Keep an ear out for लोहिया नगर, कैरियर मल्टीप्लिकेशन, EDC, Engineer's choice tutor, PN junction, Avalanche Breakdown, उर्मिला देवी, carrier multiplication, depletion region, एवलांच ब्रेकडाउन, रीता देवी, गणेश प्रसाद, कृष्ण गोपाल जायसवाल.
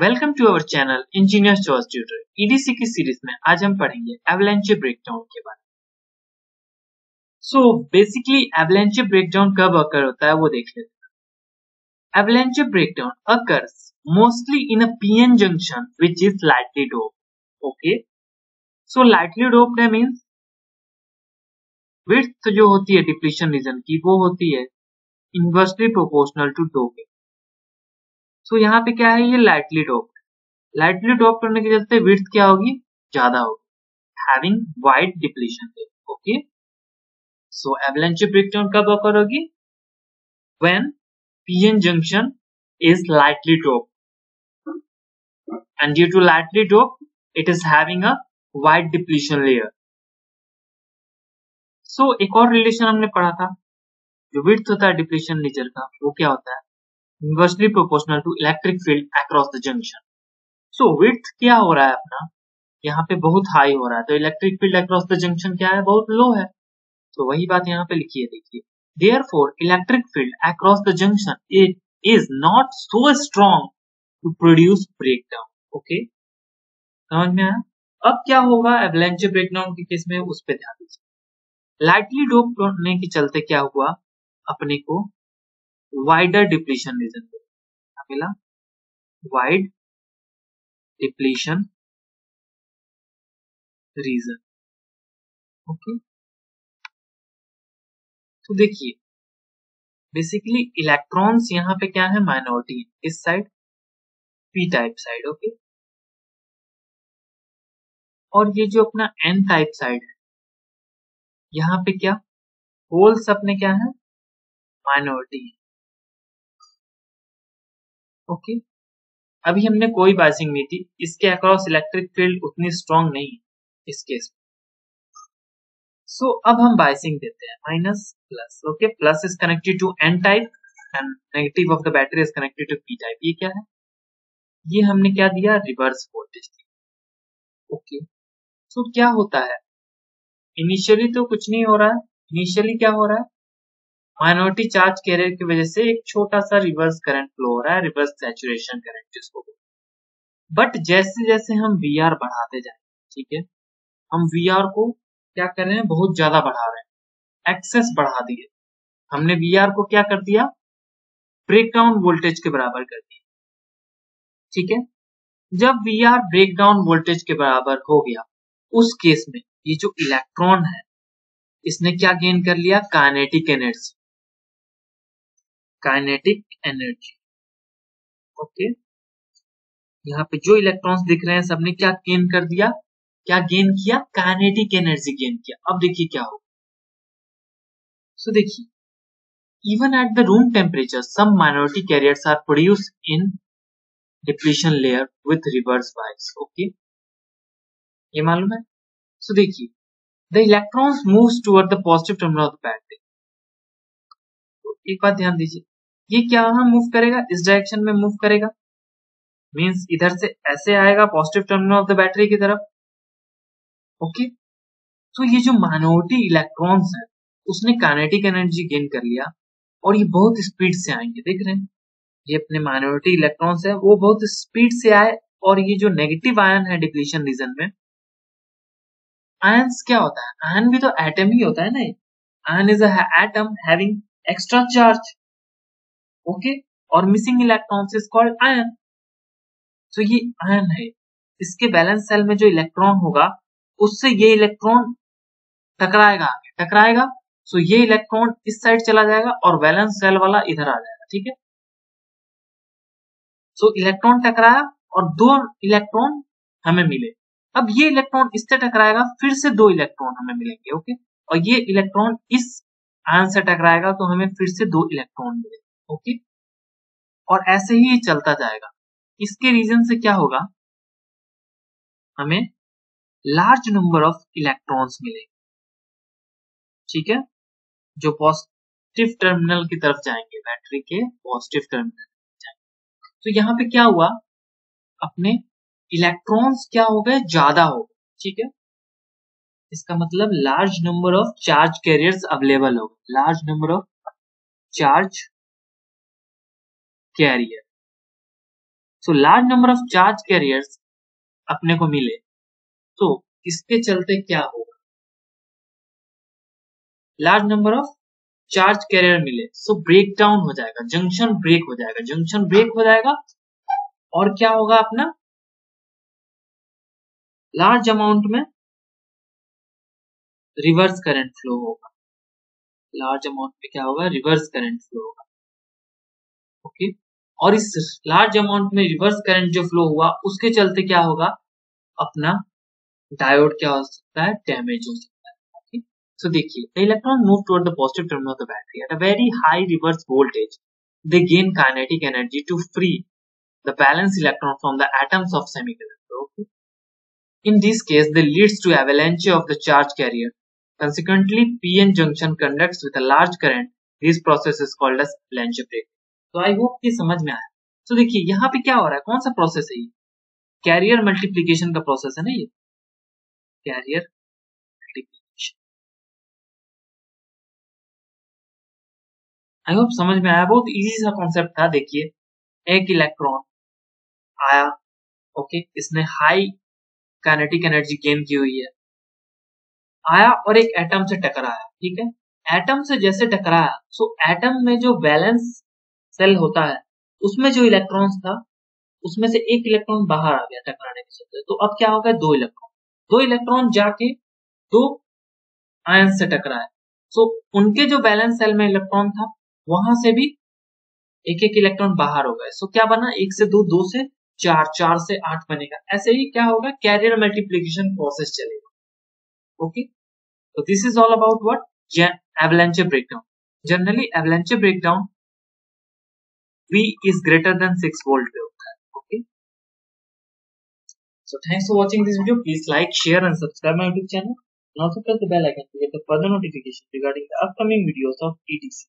Welcome to our channel engineers choice tutor EDC की series में आज हम पढ़ेंगे एवलांच ब्रेकडाउन के बारे में। सो बेसिकली एवलांच ब्रेकडाउन कब अकर होता है वो देख लेते हैं। एवलांच ब्रेकडाउन occurs mostly in a PN junction which is lightly doped. Okay, so lightly doped है मींस विड्थ जो होती है डिप्लीशन रीजन की वो होती है inversely proportional to doping. So यहाँ पे क्या है, ये लाइटली डोप्ड करने के चलते विड्थ क्या होगी, ज्यादा होगी, having wide depletion. Okay, so एवलांच ब्रेकडाउन कब अकर होगी, when PN junction is lightly doped and due to lightly doped it is having a wide depletion layer. So एक और रिलेशन हमने पढ़ा था, जो विड्थ होता है डिप्लीशन लेयर का वो क्या होता है, inversely proportional to electric field across the junction. So width क्या हो रहा है अपना, यहाँ पे बहुत हाई हो रहा है, तो electric field across the junction क्या है, बहुत लो है। तो वही बात यहाँ पे लिखी है, देखिए, therefore electric field across the junction it is not so strong to produce breakdown. Okay, समझ में आया। अब क्या होगा एवलांच ब्रेकडाउन के केस में, उस पे ध्यान दीजिए। लाइटली डोप्ड होने के चलते क्या हुआ, अपने को वाइडर डिप्लीशन रीजन मिला, वाइड डिप्लीशन रीजन। ओके, तो देखिए बेसिकली इलेक्ट्रॉन्स यहाँ पे क्या है, माइनॉरिटी इस side, P type side. Okay, और ये जो अपना एन टाइप साइड है यहाँ पे क्या, होल्स अपने क्या है, माइनॉरिटी है। ओके अभी हमने कोई बाइसिंग नहीं थी, इसके अक्रॉस इलेक्ट्रिक फील्ड उतनी स्ट्रांग नहीं है इस केस में। सो अब हम बाइसिंग देते हैं, minus plus. Okay, plus is connected to N type and negative of the battery is connected to P type. ये क्या है, ये हमने क्या दिया, रिवर्स वोल्टेज दिया। ओके, सो क्या होता है, इनिशियली तो कुछ नहीं हो रहा है, इनिशियली क्या हो रहा है, माइनॉरिटी चार्ज कैरियर की वजह से एक छोटा सा रिवर्स करंट फ्लो हो रहा है, रिवर्स सैचुरेशन करंट जिसको बोलते। बट जैसे जैसे हम वीआर बढ़ाते जाए, ठीक है, हम वीआर को क्या कर रहे हैं, बहुत ज्यादा बढ़ा रहे हैं, एक्सेस बढ़ा दिए हमने, वीआर को क्या कर दिया, ब्रेकडाउन वोल्टेज के बराबर कर दिया। ठीक है, जब वीआर ब्रेकडाउन वोल्टेज के बराबर हो गया, उस केस में ये जो इलेक्ट्रॉन है इसने क्या गेन कर लिया, kinetic energy, kinetic energy. Okay, यहाँ पे जो इलेक्ट्रॉन्स दिख रहे हैं सबने क्या गेन कर दिया, क्या गेन किया, काइनेटिक एनर्जी गेन किया। अब देखिए क्या होगा। सो देखिए, even at the room temperature some minority carriers are produce in depletion layer with reverse bias. Okay, ये मालूम है। सो देखिए, the electrons moves toward the positive terminal of the battery. एक बात ध्यान दीजिए, ये क्या मूव करेगा, इस डायरेक्शन में मूव करेगा, मींस इधर से ऐसे आएगा positive terminal of the battery की तरफ। ओके, तो ये जो माइनॉरिटी इलेक्ट्रॉन्स है उसने काइनेटिक एनर्जी गेन कर लिया और ये बहुत स्पीड से आएंगे, देख रहे हैं, ये अपने माइनॉरिटी इलेक्ट्रॉन्स है वो बहुत स्पीड से आए, और ये जो नेगेटिव आयन है डिप्लीशन रीजन में, आयंस क्या होता है, आयन भी तो एटम ही होता है ना, ion is atom having extra charge. Okay, और missing electrons is called ion. So ये आयन है, इसके बैलेंस सेल में जो इलेक्ट्रॉन होगा उससे ये इलेक्ट्रॉन टकराएगा। सो ये इलेक्ट्रॉन इस साइड चला जाएगा और बैलेंस सेल वाला इधर आ जाएगा। ठीक है, सो इलेक्ट्रॉन टकराया और दो इलेक्ट्रॉन हमें मिले। अब ये इलेक्ट्रॉन इससे टकराएगा, फिर से दो इलेक्ट्रॉन हमें मिलेंगे। ओके, और ये इलेक्ट्रॉन इस आयन से टकराएगा तो हमें फिर से दो इलेक्ट्रॉन मिलेंगे। ओके, और ऐसे ही ये चलता जाएगा। इसके रीजन से क्या होगा, हमें लार्ज नंबर ऑफ इलेक्ट्रॉन्स मिलेंगे। ठीक है, जो पॉजिटिव टर्मिनल की तरफ जाएंगे, बैटरी के पॉजिटिव टर्मिनल जाएंगे। तो यहाँ पे क्या हुआ, अपने इलेक्ट्रॉन्स क्या हो गए, ज्यादा हो गए। ठीक है, इसका मतलब large number of charge carriers available हो गए, large number of charge carrier. So large number of charge carriers अपने को मिले, तो इसके चलते क्या होगा, large number of charge carrier मिले सो ब्रेक डाउन हो जाएगा, जंक्शन ब्रेक हो जाएगा, जंक्शन ब्रेक हो जाएगा और क्या होगा अपना लार्ज अमाउंट में रिवर्स करंट फ्लो होगा, लार्ज अमाउंट में क्या होगा रिवर्स करंट फ्लो होगा। ओके, और इस लार्ज अमाउंट में रिवर्स करंट जो फ्लो हुआ उसके चलते क्या होगा अपना डायोड क्या हो सकता है डैमेज हो सकता है। ओके, सो देखिए the electron move toward the positive terminal of the battery at a very high reverse voltage, they gain kinetic energy to free the balance electron from the atoms of semiconductor. Okay, in this case they leads to avalanche of the charge carrier, consequently PN junction conducts with a large current, this process is called as avalanche breakdown। So I hope ye samajh mein aaya। So dekhiye yahan pe kya ho raha hai, kaun sa process hai, ye carrier multiplication ka process hai na, ye carrier multiplication। I hope samajh mein aaya, bahut easy sa concept tha। देखिए एक electron आया, okay, इसने high kinetic energy gain की हुई है, आया और एक एटम से टकराया, ठीक है, एटम से जैसे टकराया सो एटम में जो बैलेंस सेल होता है उसमें जो इलेक्ट्रॉन्स था उसमें से एक इलेक्ट्रॉन बाहर आ गया टकराने के चलते, तो अब क्या हो गया दो इलेक्ट्रॉन, दो इलेक्ट्रॉन जाके दो आयन से टकराए, सो उनके जो बैलेंस सेल में इलेक्ट्रॉन था वहां से भी एक एक इलेक्ट्रॉन बाहर हो गए, सो क्या बना एक से दो, दो से चार, चार से आठ बनेगा। ऐसे ही क्या होगा कैरियर मल्टीप्लिकेशन प्रोसेस चलेगा। ओके, तो this is all about what एवलांच ब्रेकडाउन। Generally एवलांच ब्रेकडाउन V is greater than 6 volt पे होता है। Okay, So thanks for watching this video. Please like, share and subscribe my YouTube channel, and also press the bell icon to get the further notification regarding the upcoming videos of ETC.